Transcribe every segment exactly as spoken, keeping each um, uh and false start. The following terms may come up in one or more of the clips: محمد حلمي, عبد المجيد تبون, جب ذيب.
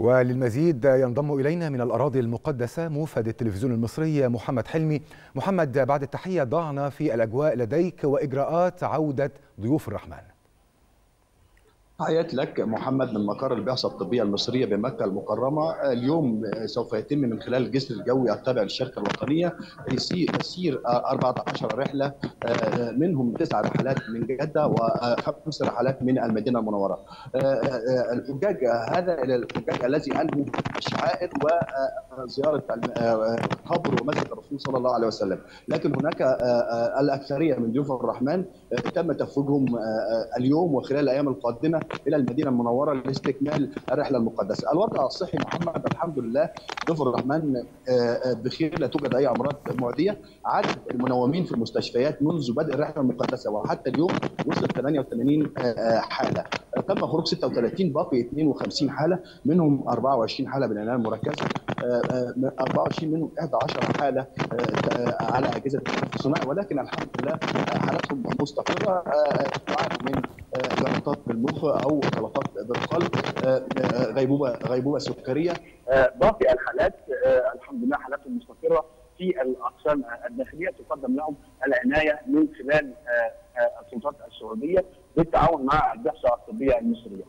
وللمزيد ينضم إلينا من الأراضي المقدسة موفد التلفزيون المصري محمد حلمي. محمد، بعد التحية ضعنا في الأجواء لديك وإجراءات عودة ضيوف الرحمن. تحياتي لك محمد من مقر البعثة الطبية المصرية بمكة المكرمة. اليوم سوف يتم من خلال الجسر الجوي التابع للشركة الوطنية تسير أربعة عشر رحلة، منهم تسع رحلات من جدة وخمس رحلات من المدينة المنورة. الحجاج هذا الحجاج الذي أنهوا الشعائر وزيارة قبر ومسجد الرسول صلى الله عليه وسلم، لكن هناك الأكثرية من ضيوف الرحمن تم تفويجهم اليوم وخلال الأيام القادمة الى المدينه المنوره لاستكمال الرحله المقدسه. الوضع الصحي محمد الحمد لله، ضيوف الرحمن بخير، لا توجد اي امراض معديه. عدد المنومين في المستشفيات منذ بدء الرحله المقدسه وحتى اليوم وصل ثمانية وثمانين حاله، تم خروج ستة وثلاثين، باقي اثنين وخمسين حاله، منهم أربعة وعشرين حاله بالعنايه المركزه، أربعة وعشرين منهم إحدى عشرة حاله على اجهزه التنفس الصناعي، ولكن الحمد لله حالاتهم مستقره، من جلطات بالمخ او جلطات بالقلب، غيبوبه غيبوبه سكريه. باقي الحالات الحمد لله حالاتهم مستقره في الاقسام الداخليه، تقدم لهم العنايه من خلال السلطات السعوديه بالتعاون مع البعثه الطبيه المصريه.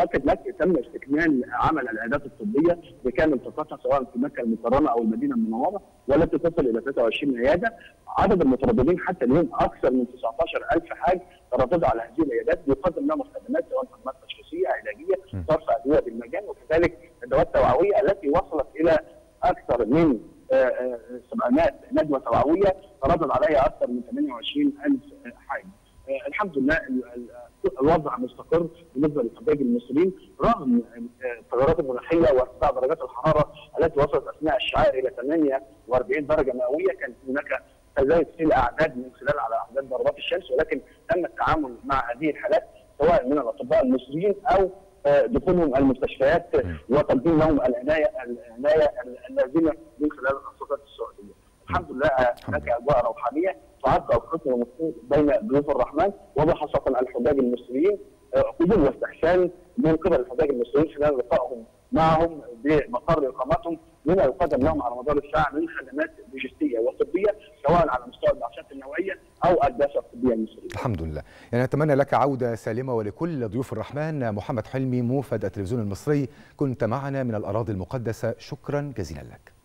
اؤكد لك تم استكمال عمل العيادات الطبيه بكامل طاقتها سواء في مكه المكرمه او المدينه المنوره، والتي تصل الى ثلاثة وعشرين عياده. عدد المترددين حتى اليوم اكثر من تسعة عشر ألف حاج ترددوا على هذه العيادات، بيقدم لهم الخدمات سواء خدمات تشخيصيه علاجيه، صرف ادويه بالمجان، وكذلك الدوات التوعويه التي وصلت الى اكثر من سبعمائة ندوه توعويه تردد عليها اكثر من ثمانية وعشرين ألف حاج. الحمد لله الوضع مستقر بالنسبه للحجاج المصريين رغم التغيرات المناخيه وارتفاع درجات الحراره التي وصلت اثناء الشعائر الى ثمانية وأربعين درجه مئويه. كان هناك تزايد في الاعداد من خلال على اعداد ضربات الشمس، ولكن تم التعامل مع هذه الحالات سواء من الاطباء المصريين او دخولهم المستشفيات وتقديم لهم العنايه العنايه اللازمه من خلال السلطات السعوديه. الحمد لله هناك اجواء روحانيه تعد الخصم المفروض بين ضيوف الرحمن وبخاصه الحجاج المصريين، قبول واستحسان من قبل الحجاج المصريين خلال لقائهم معهم بمقر اقامتهم، لما يقدم لهم على مدار الساعه من خدمات لوجستيه وطبيه سواء على مستوى البعثات النوعيه او البعثه الطبيه المصريه. الحمد لله، يعني نتمنى لك عوده سالمه ولكل ضيوف الرحمن. محمد حلمي موفد التلفزيون المصري، كنت معنا من الاراضي المقدسه، شكرا جزيلا لك.